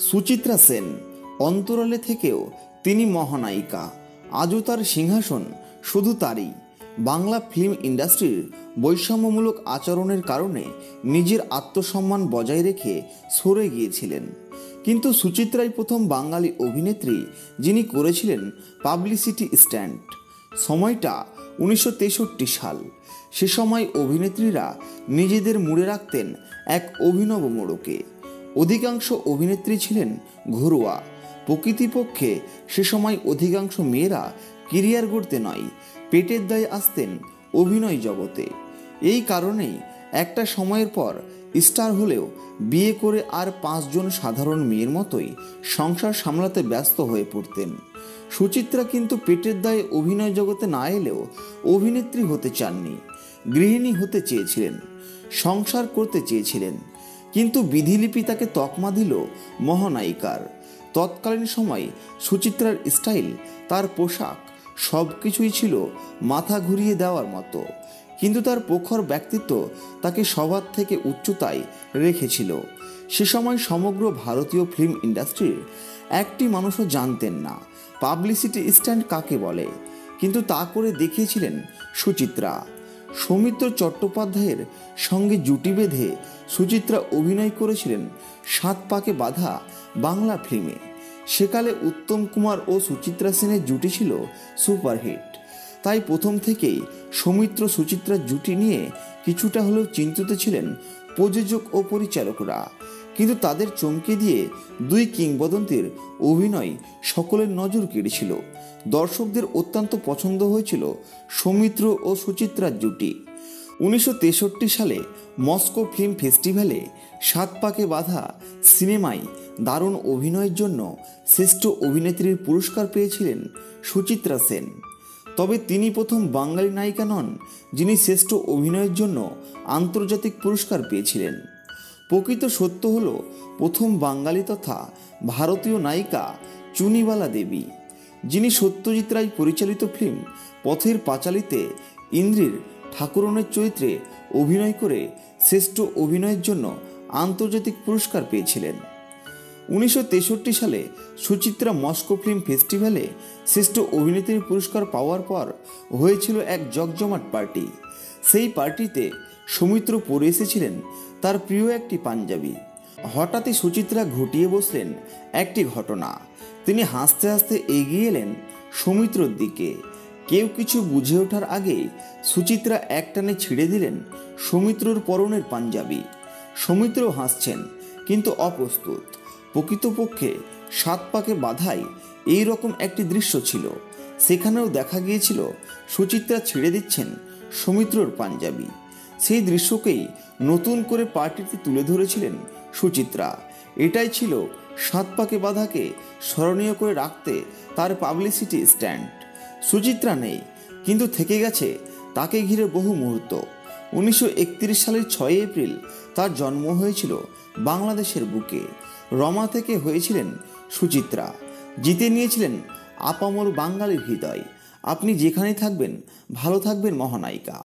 सुचित्रा सेन अंतराले थेकेओ तिनी महानायिका। आजो तार सिंहासन शुधु तारी। बांगला फिल्म इंडस्ट्रीर वैषम्यमूलक आचरणेर कारणे निजेर आत्मसम्मान बजाय रेखे सरे गियेछिलेन, किन्तु सुचित्राई प्रथम बांगाली अभिनेत्री जिनी करेछिलेन पाब्लिसिटी स्टैंड। समयटा 1963 साल। से समय अभिनेत्रीरा निजेदेर मुड़े राखतेन एक अभिनव मोड़के। अधिकांश अभिनेत्री छिलेन घरुआ। प्रकृतिपक्षे से समय अधिकांश मेयेरा कैरियर गढ़ते नय पेटेर दाये आसतेन अभिनय जगते। एई कारणेई एकटा समयेर पर स्टार हलेओ बिये करे आर पाँच जन साधारण मेयेर मतोई संसार सामलाते व्यस्त हये पड़तेन। सुचित्रा किन्तु पेटेर दाये अभिनय जगते ना एलेओ अभिनेत्री होते चाननी। गृहिणी होते चेयेछिलेन, संसार करते चेयेछिलेन, किन्तु विधिलिपि ताके तकमा दिल महानायिकार। तत्कालीन समय सुचित्रार स्टाइल, तार पोशाक सबकिछुई छिलो माथा घुरिये देवार मतो, किन्तु तार प्रखर व्यक्तित्व ताके सबार थेके उच्चताय रेखेछिलो। से समय समग्र भारतीय फिल्म इंडस्ट्रीर एकटी मानुषो जानतेन ना पाब्लिसिटी स्टैंड काके बोले, किन्तु ता करे देखिएछिलेन सुचित्रा। सौमित्र चट्टोपाध्याय संगे जुटी बेधे सुचित्रा अभिनय करेछिलेन सातपाके बाधा बांगला फिल्मे। सेकाले उत्तम कुमार और सुचित्रा सेन जुटी छिलो सुपारहिट। ताई प्रथम थेकेई सौमित्र सुचित्रा जुटी निये किछुटा हलेओ चिंतित छिलेन प्रयोजक और परिचालकरा, किन्तु तादेर चमके दिये दुई किंबदंतीर अभिनय सकलेर नजर केड़ेछिलो। दर्शकदेर अत्यंत पछंद हयेछिल सौमित्र और सुचित्रार जुटी। 1963 साले मॉस्को फिल्म फेस्टिवाले सातपाके बाधा सिनेमाय दारुण अभिनयेर जन्य श्रेष्ठ अभिनेत्रीर पुरस्कार पेयेछिलेन सुचित्रा सेन। तबे तिनी प्रथम बांगाली नायिका नन जिनी श्रेष्ठ अभिनयेर जन्य आंतर्जातिक पुरस्कार पेयेछिलेन। प्रकृत सत्य हलो प्रथम बांगाली तथा भारतीय नायिका चुनीबाला देवी, जिनी सत्यजित राय परिचालित फिल्म पथेर पाचालीते इंद्रिर ठाकुरনের चरित्रे अभिनय करे श्रेष्ठ अभिनयेर जন্য आंतर्जातिक पुरस्कार পেয়েছিলেন। 1963 साले सुचित्रा मॉस्को फिल्म फेस्टिवाले श्रेष्ठ अभिनेत्री पुरस्कार पाওয়ার पर হয়েছিল এক জগজমাট পার্টি। সেই পার্টিতে সৌমিত্র পরে এসেছিলেন তার প্রিয় একটি পাঞ্জাবি। হঠাৎই সুচিত্রা ঘটিয়ে বসলেন একটি ঘটনা। তিনি হাসতে হাসতে এগিয়ে এলেন সৌমিত্রর দিকে। কেউ কিছু বুঝে ওঠার আগে সুচিত্রা একটানে ছিঁড়ে দিলেন সৌমিত্রর পরনের পাঞ্জাবি। সৌমিত্র হাসছেন কিন্তু অপ্রস্তুত। প্রকৃতপক্ষে সাতপাকে বাধায় এই রকম একটি দৃশ্য ছিল। সেখানেও দেখা গিয়েছিল সুচিত্রা ছিঁড়ে দিচ্ছেন সৌমিত্রর পাঞ্জাবি। সেই দৃশ্যকেই নতুন করে পার্টিতে তুলে ধরেছিলেন সুচিত্রা। এটাই ছিল সাতপাকে বাধাকে স্মরণীয় করে রাখতে তার পাবলিসিটি স্ট্যান্ড। সুচিত্রা নেই কিন্তু থেকে গেছে তাকে ঘিরে বহু মুহূর্ত। 1931 সালের 6 এপ্রিল তার জন্ম হয়েছিল বাংলাদেশের বুকে। রমা থেকে হয়েছিলেন সুচিত্রা। জিতে নিয়েছিলেন আপামর বাঙালির হৃদয়। আপনি যেখানেই থাকবেন ভালো থাকবেন মহানায়িকা।